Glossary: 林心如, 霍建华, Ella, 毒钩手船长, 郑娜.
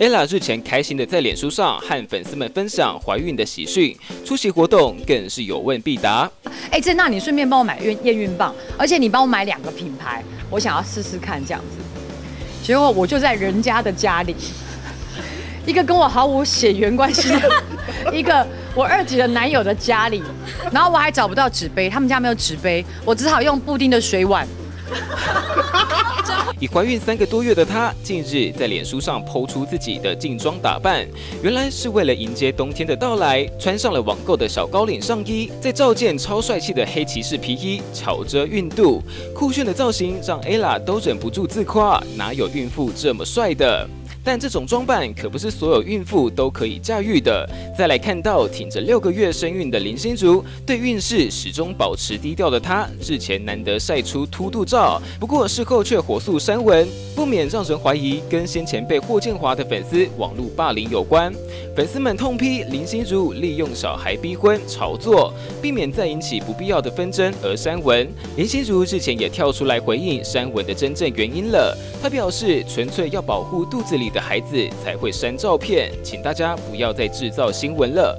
Ella 日前开心的在脸书上和粉丝们分享怀孕的喜讯，出席活动更是有问必答。郑娜，你顺便帮我买验孕棒，而且你帮我买两个品牌，我想要试试看这样子。结果我就在人家的家里，一个跟我毫无血缘关系的，一个我二姐的男友的家里，然后我还找不到纸杯，他们家没有纸杯，我只好用布丁的水碗。 已怀孕3个多月的她，近日在脸书上抛出自己的劲装打扮，原来是为了迎接冬天的到来，穿上了网购的小高领上衣，再罩件超帅气的黑骑士皮衣，巧遮孕肚，酷炫的造型让 Ella 都忍不住自夸，哪有孕妇这么帅的？ 但这种装扮可不是所有孕妇都可以驾驭的。再来看到挺着6个月身孕的林心如，对运势始终保持低调的她，日前难得晒出凸肚照，不过事后却火速删文，不免让人怀疑跟先前被霍建华的粉丝网络霸凌有关。粉丝们痛批林心如利用小孩逼婚炒作，避免再引起不必要的纷争而删文。林心如日前也跳出来回应删文的真正原因了，她表示纯粹要保护肚子里的孩子才会删照片，请大家不要再制造新闻了。